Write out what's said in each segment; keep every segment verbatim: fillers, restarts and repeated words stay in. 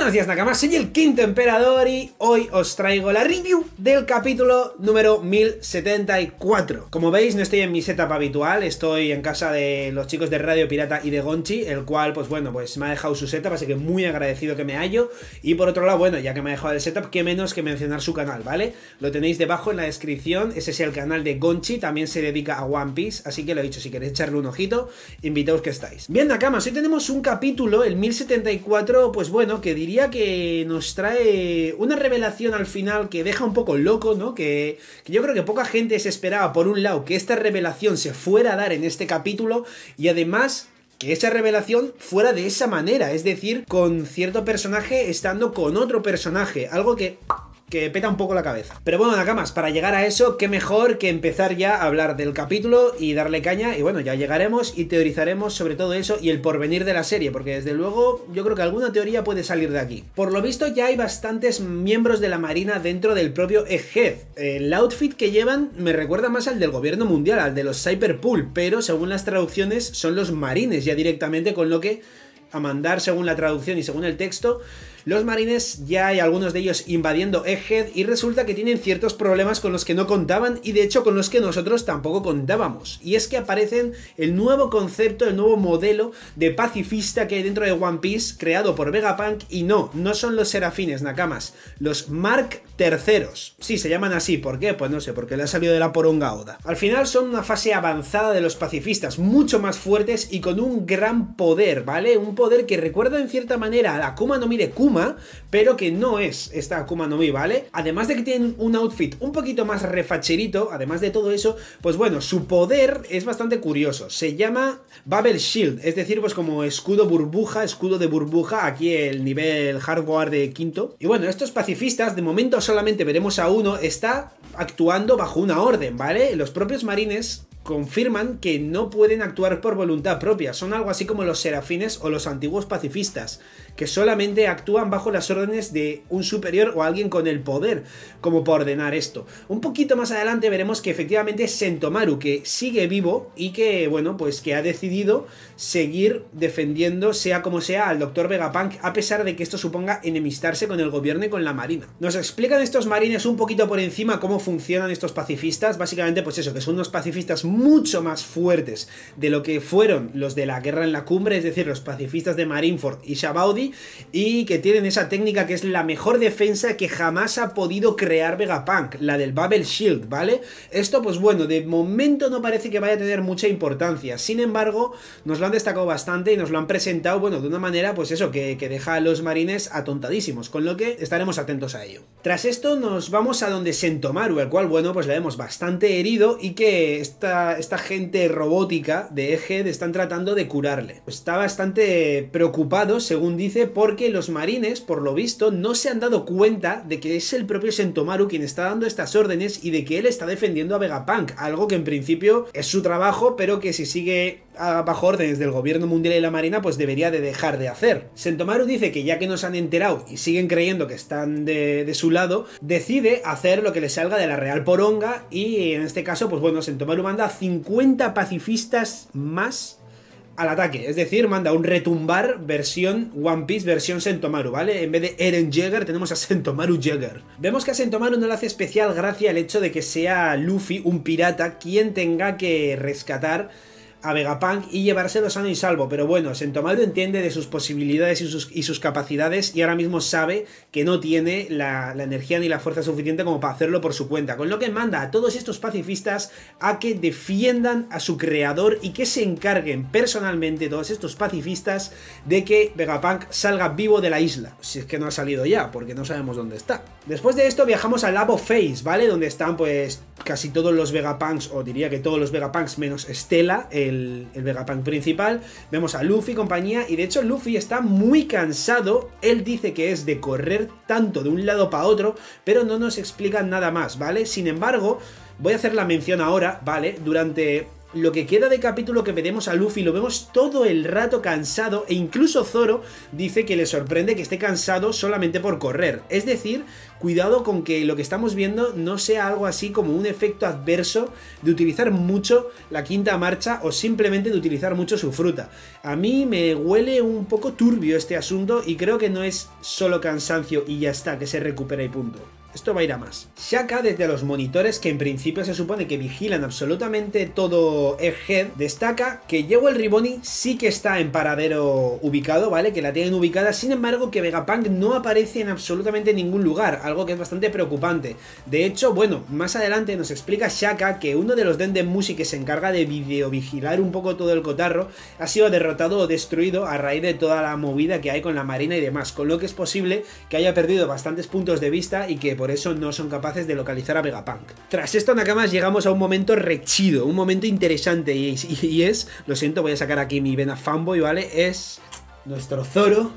Buenos días Nakamas, soy el Quinto Emperador y hoy os traigo la review del capítulo número mil setenta y cuatro. Como veis no estoy en mi setup habitual, estoy en casa de los chicos de Radio Pirata y de Gonchi, el cual pues bueno, pues me ha dejado su setup, así que muy agradecido que me hallo. Y por otro lado, bueno, ya que me ha dejado el setup, qué menos que mencionar su canal, ¿vale? Lo tenéis debajo en la descripción, ese es el canal de Gonchi, también se dedica a One Piece, así que lo he dicho, si queréis echarle un ojito, invitaos que estáis. Bien Nakamas, hoy tenemos un capítulo, el mil setenta y cuatro, pues bueno, que diría que nos trae una revelación al final que deja un poco loco, ¿no? Que, que yo creo que poca gente se esperaba, por un lado, que esta revelación se fuera a dar en este capítulo y además que esa revelación fuera de esa manera, es decir, con cierto personaje estando con otro personaje, algo que... que peta un poco la cabeza. Pero bueno, Nakamas, para llegar a eso, qué mejor que empezar ya a hablar del capítulo y darle caña, y bueno, ya llegaremos y teorizaremos sobre todo eso y el porvenir de la serie, porque desde luego yo creo que alguna teoría puede salir de aquí. Por lo visto ya hay bastantes miembros de la Marina dentro del propio Egghead. El outfit que llevan me recuerda más al del gobierno mundial, al de los Cipher Pol, pero según las traducciones son los marines ya directamente, con lo que a mandar según la traducción y según el texto. Los marines, ya hay algunos de ellos invadiendo Egghead y resulta que tienen ciertos problemas con los que no contaban y de hecho con los que nosotros tampoco contábamos. Y es que aparecen el nuevo concepto, el nuevo modelo de pacifista que hay dentro de One Piece, creado por Vegapunk, y no, no son los serafines, Nakamas, los Mark terceros. Sí, se llaman así, ¿por qué? Pues no sé, porque le ha salido de la poronga Oda. Al final son una fase avanzada de los pacifistas, mucho más fuertes y con un gran poder, ¿vale? Un poder que recuerda en cierta manera a la Kuma no Mi de Kuma, pero que no es esta Akuma no Mi, ¿vale? Además de que tienen un outfit un poquito más refacherito, además de todo eso, pues bueno, su poder es bastante curioso. Se llama Bubble Shield, es decir, pues como escudo burbuja, escudo de burbuja, aquí el nivel hardware de quinto. Y bueno, estos pacifistas, de momento solamente veremos a uno, está actuando bajo una orden, ¿vale? Los propios marines confirman que no pueden actuar por voluntad propia, son algo así como los serafines o los antiguos pacifistas, que solamente actúan bajo las órdenes de un superior o alguien con el poder como para ordenar esto. Un poquito más adelante veremos que efectivamente es Sentomaru, que sigue vivo y que, bueno, pues que ha decidido seguir defendiendo, sea como sea, al doctor Vegapunk, a pesar de que esto suponga enemistarse con el gobierno y con la marina. Nos explican estos marines un poquito por encima cómo funcionan estos pacifistas, básicamente pues eso, que son unos pacifistas muy mucho más fuertes de lo que fueron los de la guerra en la cumbre, es decir, los pacifistas de Marineford y Shabaudi, y que tienen esa técnica que es la mejor defensa que jamás ha podido crear Vegapunk, la del Bubble Shield, ¿vale? Esto, pues bueno, de momento no parece que vaya a tener mucha importancia, sin embargo, nos lo han destacado bastante y nos lo han presentado, bueno, de una manera, pues eso, que, que deja a los marines atontadísimos, con lo que estaremos atentos a ello. Tras esto nos vamos a donde Sentomaru, el cual, bueno, pues le vemos bastante herido y que está... esta gente robótica de Egghead están tratando de curarle. Está bastante preocupado, según dice, porque los marines, por lo visto, no se han dado cuenta de que es el propio Sentomaru quien está dando estas órdenes y de que él está defendiendo a Vegapunk, algo que en principio es su trabajo, pero que si sigue bajo órdenes del gobierno mundial y la marina, pues debería de dejar de hacer. Sentomaru dice que ya que nos han enterado y siguen creyendo que están de, de su lado, decide hacer lo que le salga de la real poronga y en este caso, pues bueno, Sentomaru manda a cincuenta pacifistas más al ataque, es decir, manda un retumbar versión One Piece, versión Sentomaru, ¿vale? En vez de Eren Jaeger tenemos a Sentomaru Jaeger. Vemos que a Sentomaru no le hace especial gracia el hecho de que sea Luffy, un pirata, quien tenga que rescatar a Vegapunk y llevárselo sano y salvo, pero bueno, Sentomaru entiende de sus posibilidades y sus, y sus capacidades y ahora mismo sabe que no tiene la, la energía ni la fuerza suficiente como para hacerlo por su cuenta, con lo que manda a todos estos pacifistas a que defiendan a su creador y que se encarguen personalmente todos estos pacifistas de que Vegapunk salga vivo de la isla, si es que no ha salido ya, porque no sabemos dónde está. Después de esto viajamos a Labophase, ¿vale? Donde están pues casi todos los Vegapunks, o diría que todos los Vegapunks menos Stella, eh, El, el Vegapunk principal. Vemos a Luffy y compañía, y de hecho Luffy está muy cansado, él dice que es de correr tanto de un lado para otro, pero no nos explican nada más, ¿vale? Sin embargo, voy a hacer la mención ahora, ¿vale? Durante lo que queda de capítulo que veremos a Luffy, lo vemos todo el rato cansado, e incluso Zoro dice que le sorprende que esté cansado solamente por correr. Es decir, cuidado con que lo que estamos viendo no sea algo así como un efecto adverso de utilizar mucho la quinta marcha o simplemente de utilizar mucho su fruta. A mí me huele un poco turbio este asunto y creo que no es solo cansancio y ya está, que se recupera y punto. Esto va a ir a más. Shaka, desde los monitores que en principio se supone que vigilan absolutamente todo Egghead, destaca que Jewelry Riboni sí que está en paradero ubicado, ¿vale? Que la tienen ubicada, sin embargo que Vegapunk no aparece en absolutamente ningún lugar, algo que es bastante preocupante. De hecho, bueno, más adelante nos explica Shaka que uno de los Dendemushi que se encarga de videovigilar un poco todo el cotarro ha sido derrotado o destruido a raíz de toda la movida que hay con la marina y demás, con lo que es posible que haya perdido bastantes puntos de vista y que por eso no son capaces de localizar a Vegapunk. Tras esto, Nakamas, llegamos a un momento rechido, un momento interesante, y, y, y es, lo siento, voy a sacar aquí mi vena fanboy, ¿vale? Es nuestro Zoro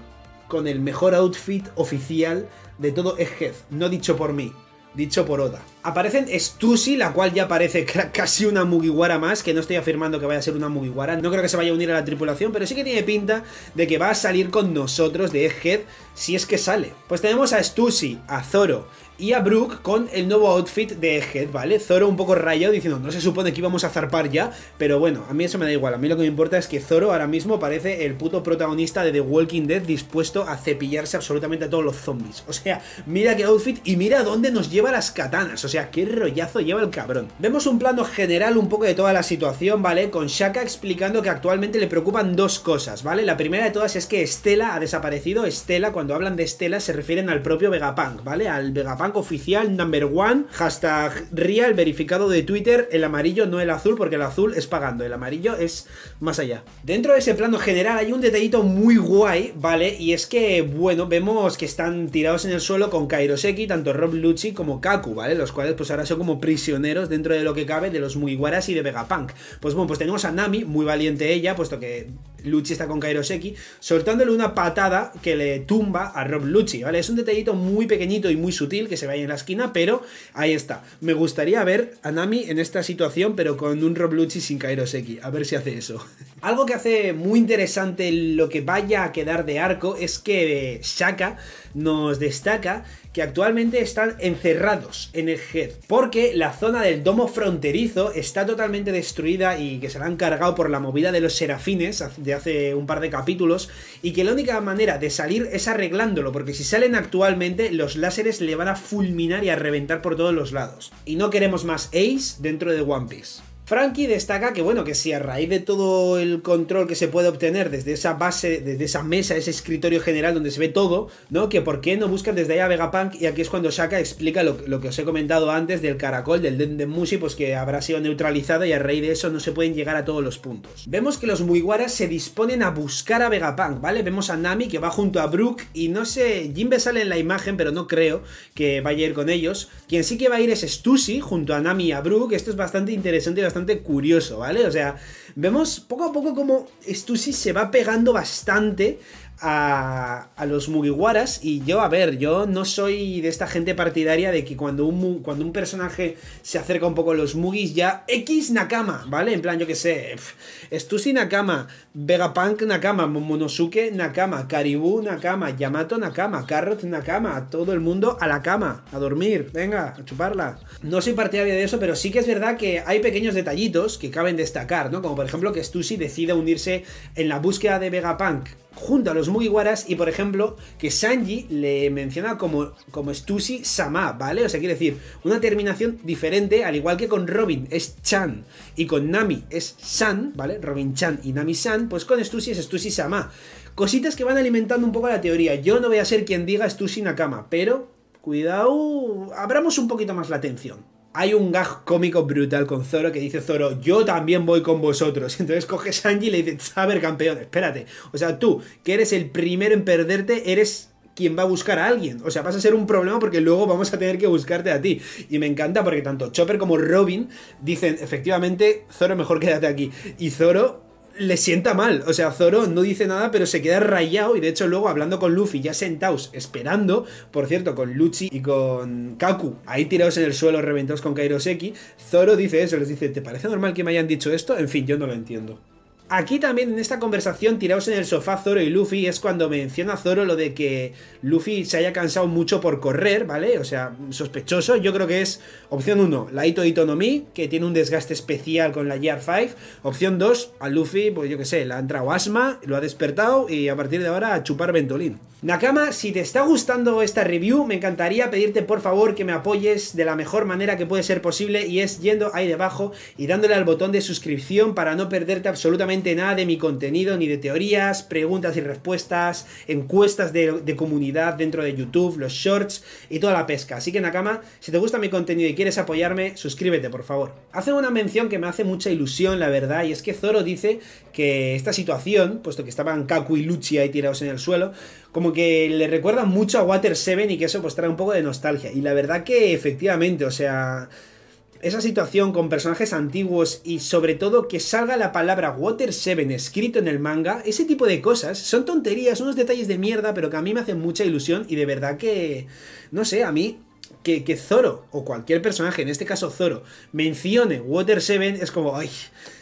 con el mejor outfit oficial de todo Egghead, no dicho por mí, dicho por Oda. Aparecen Stussy, la cual ya parece casi una Mugiwara más, que no estoy afirmando que vaya a ser una Mugiwara, no creo que se vaya a unir a la tripulación, pero sí que tiene pinta de que va a salir con nosotros de Egghead, si es que sale. Pues tenemos a Stussy, a Zoro y a Brook con el nuevo outfit de Egghead, ¿vale? Zoro un poco rayado diciendo, no se supone que íbamos a zarpar ya, pero bueno, a mí eso me da igual, a mí lo que me importa es que Zoro ahora mismo parece el puto protagonista de The Walking Dead dispuesto a cepillarse absolutamente a todos los zombies. O sea, mira qué outfit y mira dónde nos lleva las katanas, o sea, qué rollazo lleva el cabrón. Vemos un plano general un poco de toda la situación, ¿vale? Con Shaka explicando que actualmente le preocupan dos cosas, ¿vale? La primera de todas es que Stella ha desaparecido. Stella, cuando hablan de Stella se refieren al propio Vegapunk, ¿vale? Al Vegapunk oficial, number one, hashtag real, verificado de Twitter, el amarillo, no el azul, porque el azul es pagando, el amarillo es más allá. Dentro de ese plano general hay un detallito muy guay, ¿vale? Y es que, bueno, vemos que están tirados en el suelo con Kairoseki, tanto Rob Lucci como Kaku, ¿vale? Los cuales pues ahora son como prisioneros dentro de lo que cabe de los Mugiwaras y de Vegapunk. Pues bueno, pues tenemos a Nami, muy valiente ella, puesto que Lucci está con Kairoseki, soltándole una patada que le tumba a Rob Lucci, ¿vale? Es un detallito muy pequeñito y muy sutil que se vaya en la esquina, pero ahí está. Me gustaría ver a Nami en esta situación, pero con un Rob Lucci sin Kairoseki, a ver si hace eso. Algo que hace muy interesante lo que vaya a quedar de arco es que Shaka nos destaca que actualmente están encerrados en Egghead, porque la zona del domo fronterizo está totalmente destruida y que se la han cargado por la movida de los serafines de hace un par de capítulos, y que la única manera de salir es arreglándolo, porque si salen actualmente los láseres le van a fulminar y a reventar por todos los lados. Y no queremos más Ace dentro de One Piece. Frankie destaca que, bueno, que si a raíz de todo el control que se puede obtener desde esa base, desde esa mesa, ese escritorio general donde se ve todo, ¿no? Que por qué no buscan desde ahí a Vegapunk, y aquí es cuando Shaka explica lo, lo que os he comentado antes del caracol, del Dendemushi, pues que habrá sido neutralizado y a raíz de eso no se pueden llegar a todos los puntos. Vemos que los Mugiwaras se disponen a buscar a Vegapunk, ¿vale? Vemos a Nami que va junto a Brook y no sé, Jinbe sale en la imagen, pero no creo que vaya a ir con ellos. Quien sí que va a ir es Stussy junto a Nami y a Brook. Esto es bastante interesante y bastante curioso, ¿vale? O sea, vemos poco a poco como Stussy se va pegando bastante A, a los Mugiwaras. Y yo, a ver, yo no soy de esta gente partidaria de que cuando un, cuando un personaje se acerca un poco a los Mugis ya X Nakama, ¿vale? En plan, yo que sé, Stussy Nakama, Vegapunk Nakama, Momonosuke Nakama, Caribou Nakama, Yamato Nakama, Carrot Nakama, todo el mundo a la cama, a dormir, venga, a chuparla. No soy partidario de eso, pero sí que es verdad que hay pequeños detallitos que caben destacar, ¿no? Como por ejemplo que Stussy decida unirse en la búsqueda de Vegapunk junto a los Mugiwaras, y por ejemplo que Sanji le menciona como, como Stussy Sama, ¿vale? O sea, quiere decir una terminación diferente, al igual que con Robin es Chan y con Nami es San, ¿vale? Robin Chan y Nami San, pues con Stussy es Stussy Sama. Cositas que van alimentando un poco la teoría. Yo no voy a ser quien diga Stussy Nakama, pero cuidado, abramos un poquito más la atención. Hay un gag cómico brutal con Zoro que dice Zoro, yo también voy con vosotros. Entonces coge Sanji y le dice, a ver, campeón, espérate. O sea, tú, que eres el primero en perderte, eres quien va a buscar a alguien. O sea, vas a ser un problema porque luego vamos a tener que buscarte a ti. Y me encanta porque tanto Chopper como Robin dicen, efectivamente, Zoro, mejor quédate aquí. Y Zoro le sienta mal. O sea, Zoro no dice nada, pero se queda rayado. Y de hecho luego hablando con Luffy, ya sentados, esperando, por cierto, con Lucci y con Kaku, ahí tirados en el suelo, reventados con Kairoseki, Zoro dice eso, les dice, ¿te parece normal que me hayan dicho esto? En fin, yo no lo entiendo. Aquí también en esta conversación, tirados en el sofá Zoro y Luffy, es cuando menciona Zoro lo de que Luffy se haya cansado mucho por correr, ¿vale? O sea, sospechoso. Yo creo que es opción uno, la Ito Ito no Mi, que tiene un desgaste especial con la Gear cinco. Opción dos, a Luffy, pues yo qué sé, le ha entrado asma, lo ha despertado y a partir de ahora a chupar Ventolin. Nakama, si te está gustando esta review, me encantaría pedirte por favor que me apoyes de la mejor manera que puede ser posible, y es yendo ahí debajo y dándole al botón de suscripción para no perderte absolutamente nada de mi contenido, ni de teorías, preguntas y respuestas, encuestas de, de comunidad dentro de YouTube, los shorts y toda la pesca. Así que Nakama, si te gusta mi contenido y quieres apoyarme, suscríbete por favor. Hace una mención que me hace mucha ilusión, la verdad, y es que Zoro dice que esta situación, puesto que estaban Kaku y Lucci ahí tirados en el suelo, como que le recuerda mucho a Water Seven y que eso pues trae un poco de nostalgia. Y la verdad que efectivamente, o sea, esa situación con personajes antiguos y sobre todo que salga la palabra Water Seven escrito en el manga, ese tipo de cosas, son tonterías, unos detalles de mierda, pero que a mí me hacen mucha ilusión y de verdad que, no sé, a mí... Que, que Zoro, o cualquier personaje, en este caso Zoro, mencione Water Seven, es como, ay,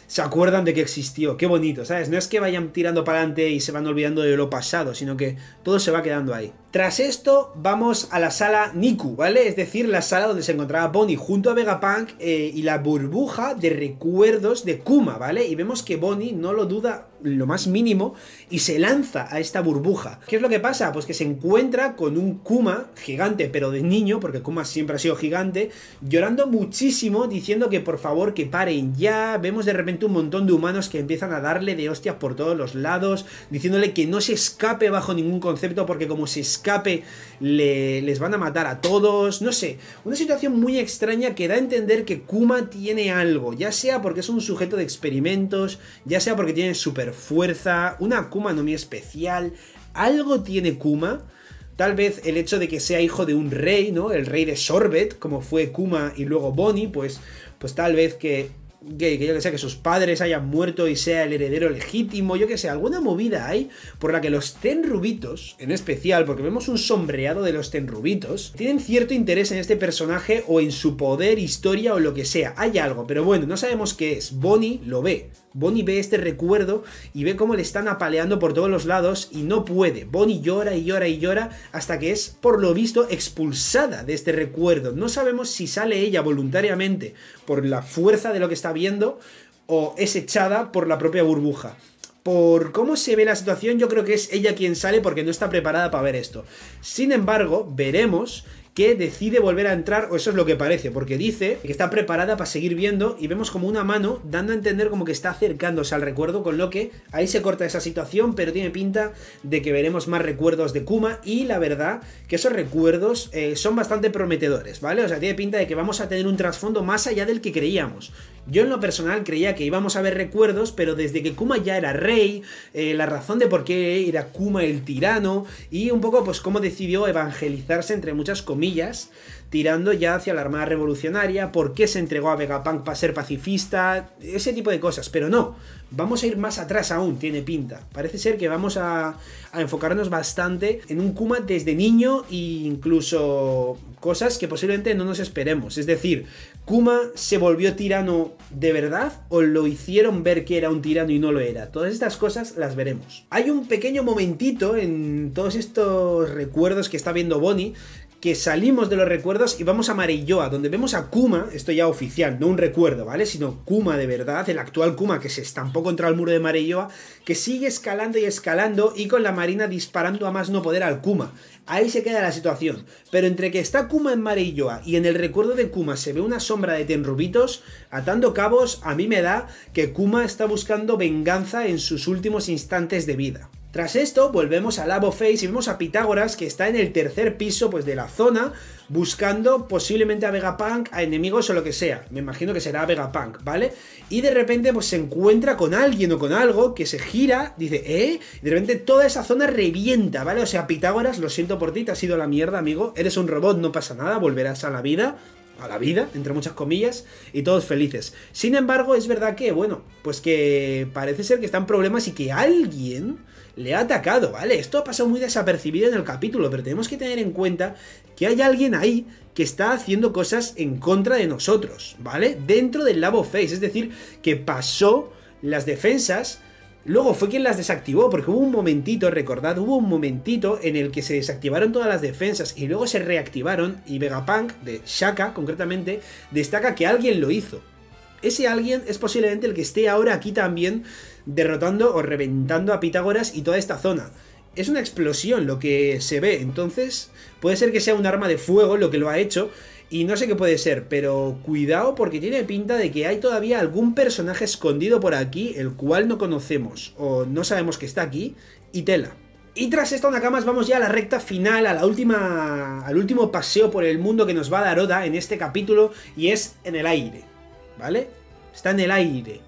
se acuerdan de que existió, qué bonito, ¿sabes? No es que vayan tirando para adelante y se van olvidando de lo pasado, sino que todo se va quedando ahí. Tras esto, vamos a la sala Niku, ¿vale? Es decir, la sala donde se encontraba Bonnie junto a Vegapunk eh, y la burbuja de recuerdos de Kuma, ¿vale? Y vemos que Bonnie no lo duda lo más mínimo y se lanza a esta burbuja. ¿Qué es lo que pasa? Pues que se encuentra con un Kuma gigante, pero de niño, porque Kuma siempre ha sido gigante, llorando muchísimo, diciendo que por favor que paren ya. Vemos de repente un montón de humanos que empiezan a darle de hostias por todos los lados, diciéndole que no se escape bajo ningún concepto, porque como se escape le, les van a matar a todos. No sé, una situación muy extraña que da a entender que Kuma tiene algo, ya sea porque es un sujeto de experimentos, ya sea porque tiene super fuerza, una Kuma no Mi especial, algo tiene Kuma. Tal vez el hecho de que sea hijo de un rey, ¿no? El rey de Sorbet, como fue Kuma y luego Bonnie, pues, pues tal vez que, que, que yo que sé, que sus padres hayan muerto y sea el heredero legítimo, yo que sé, alguna movida hay por la que los Tenrubitos, en especial, porque vemos un sombreado de los Tenrubitos, tienen cierto interés en este personaje o en su poder, historia o lo que sea. Hay algo, pero bueno, no sabemos qué es. Bonnie lo ve. Bonnie ve este recuerdo y ve cómo le están apaleando por todos los lados y no puede. Bonnie llora y llora y llora hasta que es, por lo visto, expulsada de este recuerdo. No sabemos si sale ella voluntariamente por la fuerza de lo que está viendo o es echada por la propia burbuja. Por cómo se ve la situación, yo creo que es ella quien sale porque no está preparada para ver esto. Sin embargo, veremos que decide volver a entrar, o eso es lo que parece, porque dice que está preparada para seguir viendo y vemos como una mano dando a entender como que está acercándose al recuerdo, con lo que ahí se corta esa situación, pero tiene pinta de que veremos más recuerdos de Kuma y la verdad que esos recuerdos eh, son bastante prometedores, ¿vale? O sea, tiene pinta de que vamos a tener un trasfondo más allá del que creíamos. Yo en lo personal creía que íbamos a ver recuerdos, pero desde que Kuma ya era rey, eh, la razón de por qué era Kuma el tirano y un poco pues cómo decidió evangelizarse entre muchas comillas, tirando ya hacia la Armada Revolucionaria, por qué se entregó a Vegapunk para ser pacifista, ese tipo de cosas. Pero no, vamos a ir más atrás aún, tiene pinta. Parece ser que vamos a, a enfocarnos bastante en un Kuma desde niño e incluso cosas que posiblemente no nos esperemos. Es decir, ¿Kuma se volvió tirano de verdad o lo hicieron ver que era un tirano y no lo era? Todas estas cosas las veremos. Hay un pequeño momentito en todos estos recuerdos que está viendo Bonnie, que salimos de los recuerdos y vamos a Marijoa, donde vemos a Kuma, esto ya oficial, no un recuerdo, ¿vale? Sino Kuma de verdad, el actual Kuma que se estampó contra el muro de Marijoa, que sigue escalando y escalando y con la Marina disparando a más no poder al Kuma. Ahí se queda la situación. Pero entre que está Kuma en Marijoa y en el recuerdo de Kuma se ve una sombra de Tenrubitos, atando cabos, a mí me da que Kuma está buscando venganza en sus últimos instantes de vida. Tras esto, volvemos a Labophase y vemos a Pitágoras, que está en el tercer piso pues, de la zona, buscando posiblemente a Vegapunk, a enemigos o lo que sea. Me imagino que será Vegapunk, ¿vale? Y de repente pues, se encuentra con alguien o con algo que se gira, dice, ¿eh? Y de repente toda esa zona revienta, ¿vale? O sea, Pitágoras, lo siento por ti, te has ido a la mierda, amigo. Eres un robot, no pasa nada, volverás a la vida. a la vida, entre muchas comillas, y todos felices. Sin embargo, es verdad que, bueno, pues que parece ser que están problemas y que alguien le ha atacado, ¿vale? Esto ha pasado muy desapercibido en el capítulo, pero tenemos que tener en cuenta que hay alguien ahí que está haciendo cosas en contra de nosotros, ¿vale? Dentro del Labophase, es decir, que pasó las defensas. Luego fue quien las desactivó, porque hubo un momentito, recordad, hubo un momentito en el que se desactivaron todas las defensas y luego se reactivaron, y Vegapunk, de Shaka concretamente, destaca que alguien lo hizo. Ese alguien es posiblemente el que esté ahora aquí también derrotando o reventando a Pitágoras y toda esta zona. Es una explosión lo que se ve, entonces puede ser que sea un arma de fuego lo que lo ha hecho. Y no sé qué puede ser, pero cuidado porque tiene pinta de que hay todavía algún personaje escondido por aquí, el cual no conocemos o no sabemos que está aquí, y tela. Y tras esto, Nakamas, vamos ya a la recta final, a la última, al último paseo por el mundo que nos va a dar Oda en este capítulo, y es en el aire, ¿vale? Está en el aire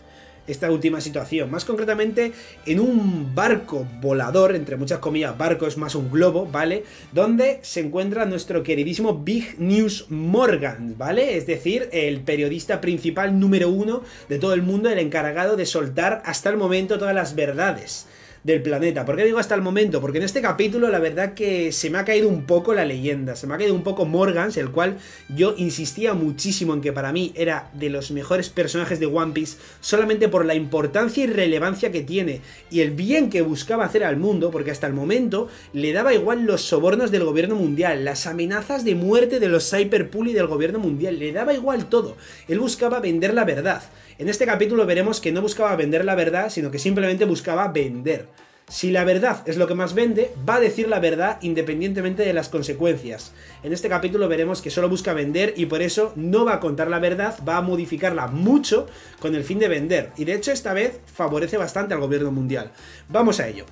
esta última situación, más concretamente en un barco volador, entre muchas comillas, barco es más un globo, ¿vale? Donde se encuentra nuestro queridísimo Big News Morgan, ¿vale? Es decir, el periodista principal número uno de todo el mundo, el encargado de soltar hasta el momento todas las verdades del planeta. ¿Por qué digo hasta el momento? Porque en este capítulo la verdad que se me ha caído un poco la leyenda, se me ha caído un poco Morgan, el cual yo insistía muchísimo en que para mí era de los mejores personajes de One Piece, solamente por la importancia y relevancia que tiene, y el bien que buscaba hacer al mundo, porque hasta el momento le daba igual los sobornos del gobierno mundial, las amenazas de muerte de los Cipher Pol y del gobierno mundial, le daba igual todo, él buscaba vender la verdad. En este capítulo veremos que no buscaba vender la verdad, sino que simplemente buscaba vender. Si la verdad es lo que más vende, va a decir la verdad independientemente de las consecuencias. En este capítulo veremos que solo busca vender y por eso no va a contar la verdad, va a modificarla mucho con el fin de vender. Y de hecho esta vez favorece bastante al gobierno mundial. Vamos a ello.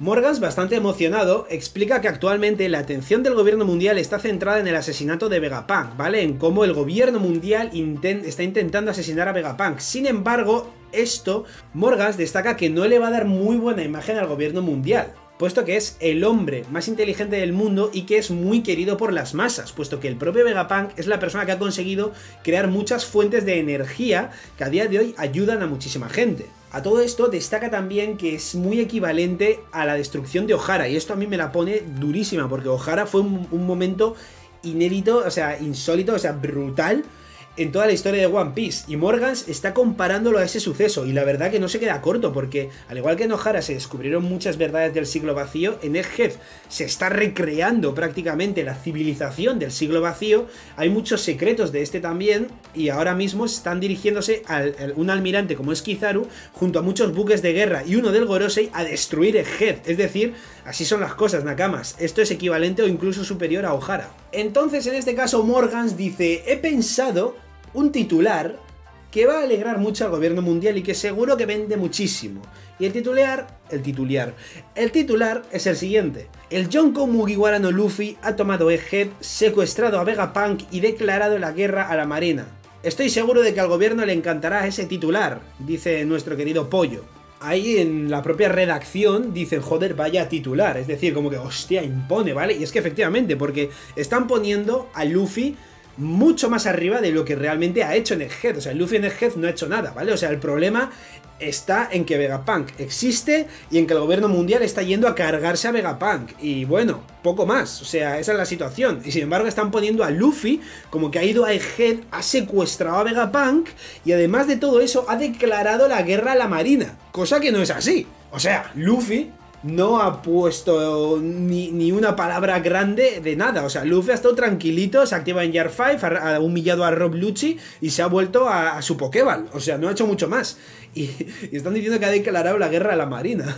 Morgan, bastante emocionado, explica que actualmente la atención del gobierno mundial está centrada en el asesinato de Vegapunk, ¿vale? En cómo el gobierno mundial intent- está intentando asesinar a Vegapunk. Sin embargo, esto, Morgan destaca que no le va a dar muy buena imagen al gobierno mundial, puesto que es el hombre más inteligente del mundo y que es muy querido por las masas, puesto que el propio Vegapunk es la persona que ha conseguido crear muchas fuentes de energía que a día de hoy ayudan a muchísima gente. A todo esto destaca también que es muy equivalente a la destrucción de O'Hara, y esto a mí me la pone durísima, porque O'Hara fue un, un momento inédito, o sea, insólito, o sea, brutal, en toda la historia de One Piece, y Morgan está comparándolo a ese suceso, y la verdad que no se queda corto, porque al igual que en O'Hara se descubrieron muchas verdades del siglo vacío, en Egghead se está recreando prácticamente la civilización del siglo vacío, hay muchos secretos de este también, y ahora mismo están dirigiéndose a un almirante como es Kizaru, junto a muchos buques de guerra, y uno del Gorosei, a destruir Egghead, es decir, así son las cosas, Nakamas, esto es equivalente o incluso superior a O'Hara. Entonces, en este caso, Morgan dice, he pensado un titular que va a alegrar mucho al gobierno mundial y que seguro que vende muchísimo. Y el titular, el titular, el titular es el siguiente. El Yonko Mugiwara no Luffy ha tomado Egghead, secuestrado a Vegapunk y declarado la guerra a la Marina. Estoy seguro de que al gobierno le encantará ese titular, dice nuestro querido Pollo. Ahí en la propia redacción dicen, joder, vaya titular, es decir, como que hostia, impone, ¿vale? Y es que efectivamente, porque están poniendo a Luffy mucho más arriba de lo que realmente ha hecho en Egghead, o sea, Luffy en Egghead no ha hecho nada, ¿vale? O sea, el problema está en que Vegapunk existe y en que el gobierno mundial está yendo a cargarse a Vegapunk, y bueno, poco más, o sea, esa es la situación, y sin embargo están poniendo a Luffy como que ha ido a Egghead, ha secuestrado a Vegapunk, y además de todo eso ha declarado la guerra a la Marina, cosa que no es así, o sea, Luffy no ha puesto ni, ni una palabra grande de nada, o sea, Luffy ha estado tranquilito, se activa en Gear cinco, ha, ha humillado a Rob Lucci y se ha vuelto a, a su Pokéball, o sea, no ha hecho mucho más, y, y están diciendo que ha declarado la guerra a la Marina.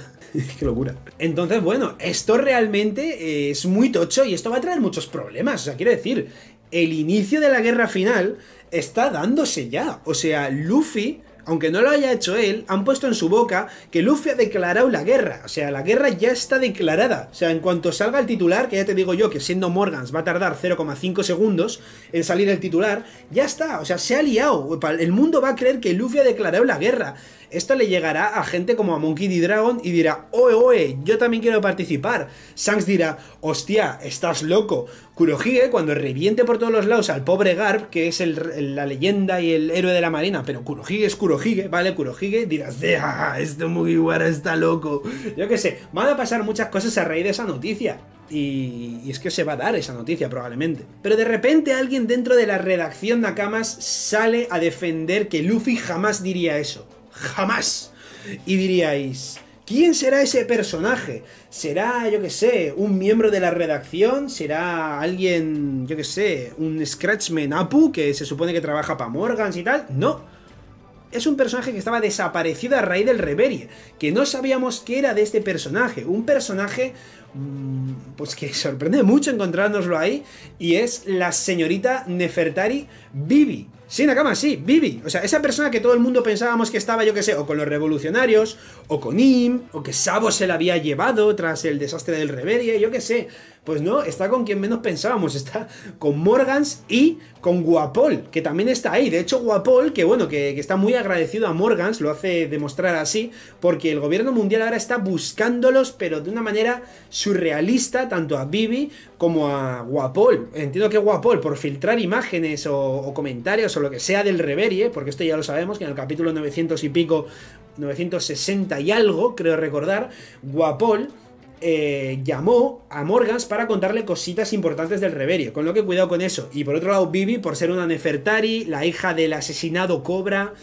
Qué locura. Entonces, bueno, esto realmente es muy tocho y esto va a traer muchos problemas, o sea, quiero decir, el inicio de la guerra final está dándose ya, o sea, Luffy aunque no lo haya hecho él, han puesto en su boca que Luffy ha declarado la guerra. O sea, la guerra ya está declarada. O sea, en cuanto salga el titular, que ya te digo yo que siendo Morgans va a tardar cero coma cinco segundos en salir el titular, ya está. O sea, se ha liado. El mundo va a creer que Luffy ha declarado la guerra. Esto le llegará a gente como a Monkey D. Dragon y dirá, oe, oe, yo también quiero participar. Shanks dirá, hostia, estás loco. Kurohige, cuando reviente por todos los lados al pobre Garp, que es el, la leyenda y el héroe de la marina, pero Kurohige es Kurohige, ¿vale? Kurohige, dirás, ¡ah, este Mugiwara está loco! Yo qué sé, van a pasar muchas cosas a raíz de esa noticia. Y es que se va a dar esa noticia probablemente. Pero de repente alguien dentro de la redacción Nakamas sale a defender que Luffy jamás diría eso. ¡Jamás! Y diríais, ¿quién será ese personaje? ¿Será, yo qué sé, un miembro de la redacción? ¿Será alguien, yo qué sé, un Scratchman Apu que se supone que trabaja para Morgans y tal? No. Es un personaje que estaba desaparecido a raíz del reverie, que no sabíamos qué era de este personaje. Un personaje, pues que sorprende mucho encontrárnoslo ahí, y es la señorita Nefertari Vivi. Sí, Nakama, sí, Vivi. O sea, esa persona que todo el mundo pensábamos que estaba, yo qué sé, o con los revolucionarios, o con I M, o que Sabo se la había llevado tras el desastre del reverie, yo qué sé. Pues no, está con quien menos pensábamos, está con Morgans y con Guapol, que también está ahí. De hecho, Guapol, que bueno, que, que está muy agradecido a Morgans, lo hace demostrar así, porque el gobierno mundial ahora está buscándolos, pero de una manera surrealista, tanto a Vivi como a Guapol. Entiendo que Guapol, por filtrar imágenes o, o comentarios o lo que sea del reverie, porque esto ya lo sabemos, que en el capítulo novecientos y pico, novecientos sesenta y algo, creo recordar, Guapol eh, llamó a Morgans para contarle cositas importantes del reverie, con lo que cuidado con eso. Y por otro lado, Vivi, por ser una Nefertari, la hija del asesinado Cobra,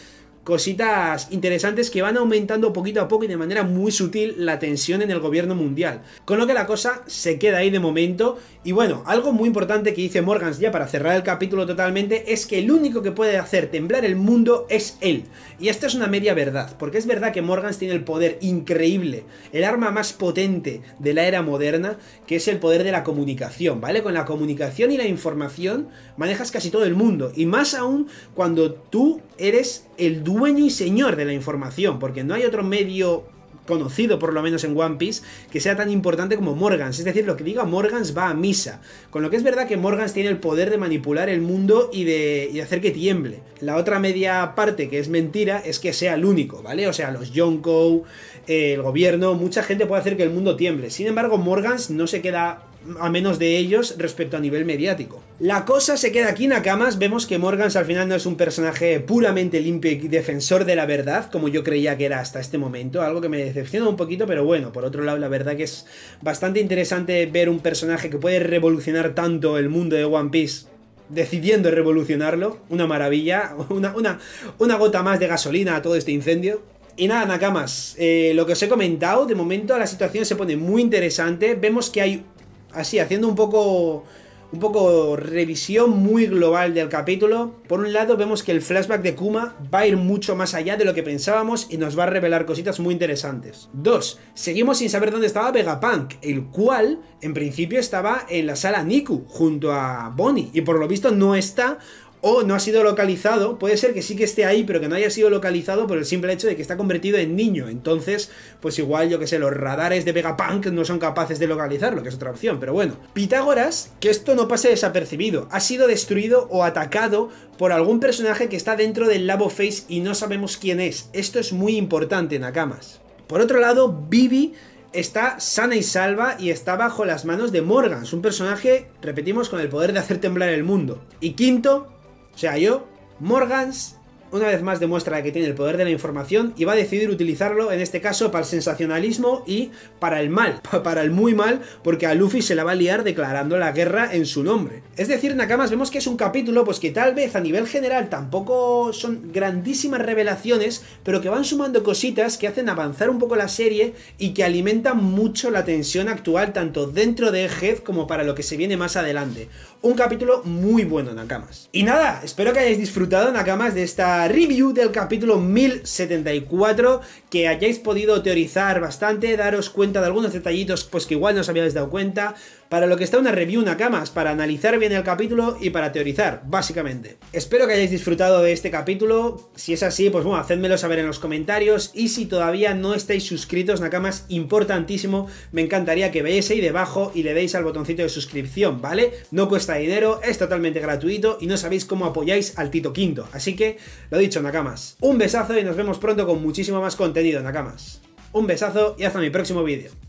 cositas interesantes que van aumentando poquito a poco y de manera muy sutil la tensión en el gobierno mundial. Con lo que la cosa se queda ahí de momento. Y bueno, algo muy importante que dice Morgans ya para cerrar el capítulo totalmente es que el único que puede hacer temblar el mundo es él. Y esto es una media verdad, porque es verdad que Morgans tiene el poder increíble, el arma más potente de la era moderna, que es el poder de la comunicación, ¿vale? Con la comunicación y la información manejas casi todo el mundo, y más aún cuando tú eres el dueño y señor de la información, porque no hay otro medio conocido, por lo menos en One Piece, que sea tan importante como Morgans. Es decir, lo que diga Morgans va a misa. Con lo que es verdad que Morgans tiene el poder de manipular el mundo y de, y de hacer que tiemble. La otra media parte, que es mentira, es que sea el único, ¿vale? O sea, los Yonkou, eh, el gobierno, mucha gente puede hacer que el mundo tiemble. Sin embargo, Morgans no se queda a menos de ellos respecto a nivel mediático. La cosa se queda aquí, Nakamas. Vemos que Morgans al final no es un personaje puramente limpio y defensor de la verdad, como yo creía que era hasta este momento, algo que me decepciona un poquito, pero bueno, por otro lado la verdad que es bastante interesante ver un personaje que puede revolucionar tanto el mundo de One Piece, decidiendo revolucionarlo. Una maravilla, una, una, una gota más de gasolina a todo este incendio. Y nada, Nakamas, eh, lo que os he comentado, de momento la situación se pone muy interesante. Vemos que hay, así, haciendo un poco, un poco revisión muy global del capítulo, por un lado vemos que el flashback de Kuma va a ir mucho más allá de lo que pensábamos y nos va a revelar cositas muy interesantes. Dos, seguimos sin saber dónde estaba Vegapunk, el cual en principio estaba en la sala Niku junto a Bonnie, y por lo visto no está o no ha sido localizado. Puede ser que sí que esté ahí, pero que no haya sido localizado por el simple hecho de que está convertido en niño. Entonces, pues igual, yo que sé, los radares de Vegapunk no son capaces de localizarlo, que es otra opción, pero bueno. Pitágoras, que esto no pase desapercibido, ha sido destruido o atacado por algún personaje que está dentro del Labophase y no sabemos quién es. Esto es muy importante, Nakamas. Por otro lado, Vivi está sana y salva y está bajo las manos de Morgans, un personaje, repetimos, con el poder de hacer temblar el mundo. Y quinto, o sea, yo, Morgans, una vez más demuestra que tiene el poder de la información y va a decidir utilizarlo, en este caso, para el sensacionalismo y para el mal, para el muy mal, porque a Luffy se la va a liar declarando la guerra en su nombre. Es decir, Nakamas, vemos que es un capítulo pues que tal vez a nivel general tampoco son grandísimas revelaciones, pero que van sumando cositas que hacen avanzar un poco la serie y que alimentan mucho la tensión actual, tanto dentro de Egghead como para lo que se viene más adelante. Un capítulo muy bueno, Nakamas. Y nada, espero que hayáis disfrutado, Nakamas, de esta review del capítulo mil setenta y cuatro, que hayáis podido teorizar bastante, daros cuenta de algunos detallitos pues que igual no os habíais dado cuenta, para lo que está una review Nakamas, para analizar bien el capítulo y para teorizar, básicamente. Espero que hayáis disfrutado de este capítulo. Si es así, pues bueno, hacedmelo saber en los comentarios. Y si todavía no estáis suscritos, Nakamas, importantísimo, me encantaría que veáis ahí debajo y le deis al botoncito de suscripción, ¿vale? No cuesta dinero, es totalmente gratuito y no sabéis cómo apoyáis al Tito Quinto. Así que, lo dicho, Nakamas, un besazo y nos vemos pronto con muchísimo más contenido, Nakamas. Un besazo y hasta mi próximo vídeo.